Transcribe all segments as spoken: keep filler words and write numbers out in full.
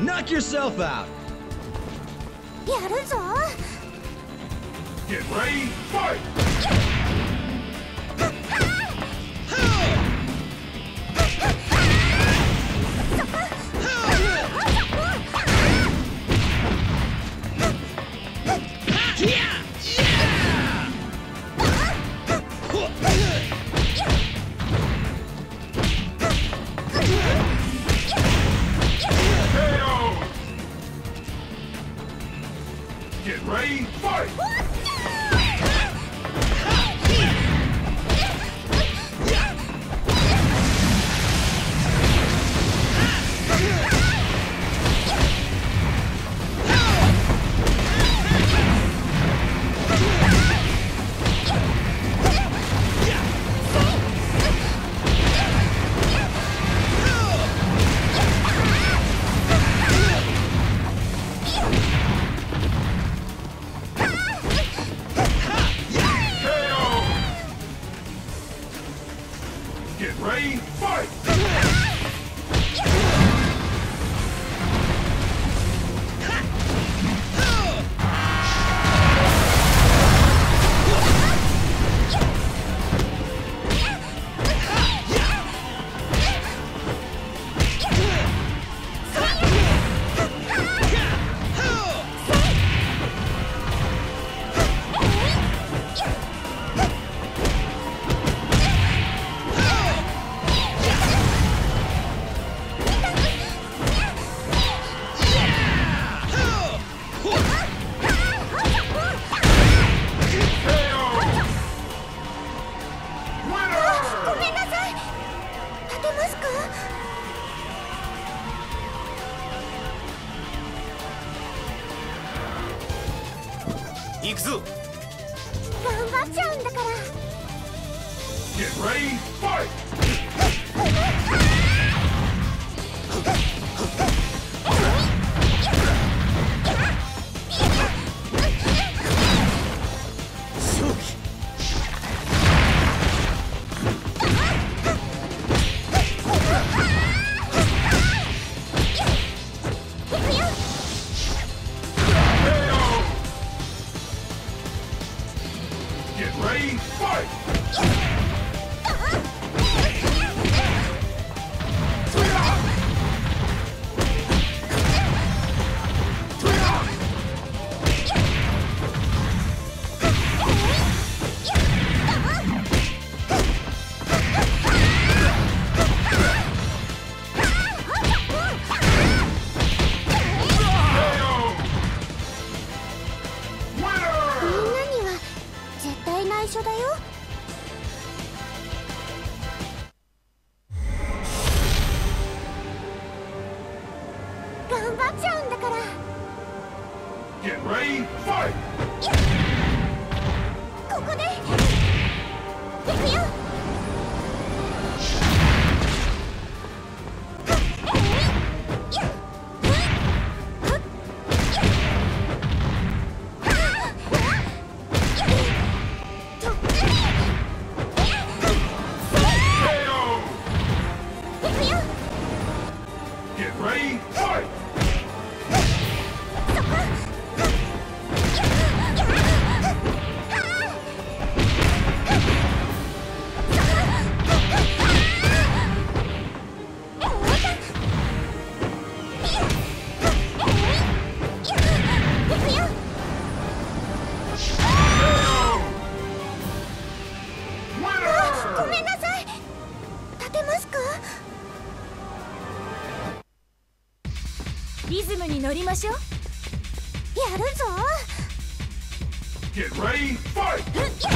Knock yourself out! Get ready, fight! 行くぞ。頑張っちゃうんだから。Get ready, fight! 乗りましょう。やるぞ。Get ready, fight! Fight!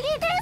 ぎです。